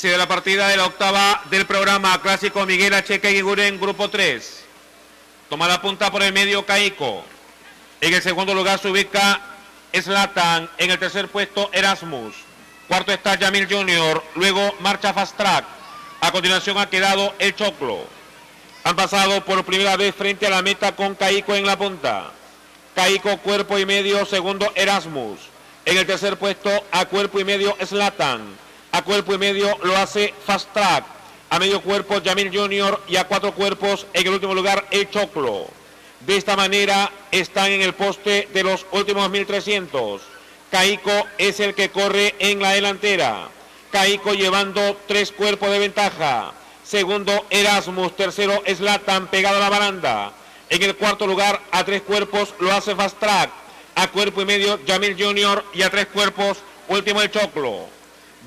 de la partida de la octava del programa Clásico Miguel A. Checa Eguiguren, grupo 3. Toma la punta por el medio Caico. En el segundo lugar se ubica Zlatan. En el tercer puesto Erasmus. Cuarto está Yamil Junior. Luego marcha Fast Track. A continuación ha quedado El Choclo. Han pasado por primera vez frente a la meta con Caico en la punta. Caico cuerpo y medio, segundo Erasmus. En el tercer puesto a cuerpo y medio Zlatan. A cuerpo y medio lo hace Fast Track. A medio cuerpo Yamil Junior y a cuatro cuerpos en el último lugar El Choclo. De esta manera están en el poste de los últimos 1300. Caico es el que corre en la delantera. Caico llevando tres cuerpos de ventaja. Segundo Erasmus, tercero Zlatan pegado a la baranda. En el cuarto lugar a tres cuerpos lo hace Fast Track. A cuerpo y medio Yamil Junior y a tres cuerpos último El Choclo.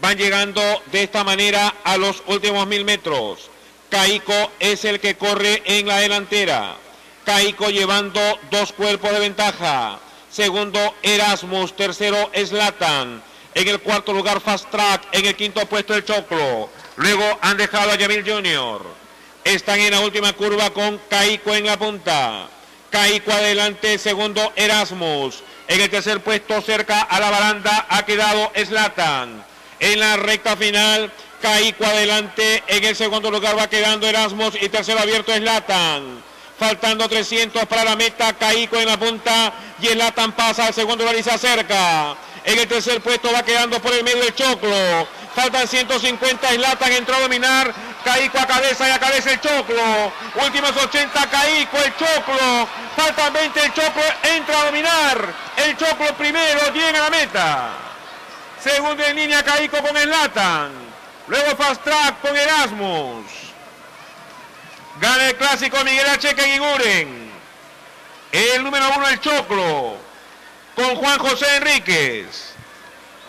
Van llegando de esta manera a los últimos 1000 metros. Caico es el que corre en la delantera. Caico llevando dos cuerpos de ventaja. Segundo Erasmus, tercero Zlatan. En el cuarto lugar Fast Track, en el quinto puesto El Choclo. Luego han dejado a Yamil Junior. Están en la última curva con Caico en la punta. Caico adelante, segundo Erasmus. En el tercer puesto cerca a la baranda ha quedado Zlatan. En la recta final Caico adelante, en el segundo lugar va quedando Erasmus y tercero abierto Zlatan. Faltando 300 para la meta, Caico en la punta y Zlatan pasa al segundo lugar y se acerca. En el tercer puesto va quedando por el medio El Choclo. Faltan 150, Zlatan entró a dominar, Caico a cabeza y a cabeza El Choclo. Últimos 80, Caico, El Choclo. Faltan 20, El Choclo entra a dominar. El Choclo primero, llega a la meta. Segundo en línea Caico con Zlatan. Luego Fast Track con Erasmus. Gana el Clásico Miguel A. Checa Eguiguren. El número 1 El Choclo. Con Juan José Enríquez.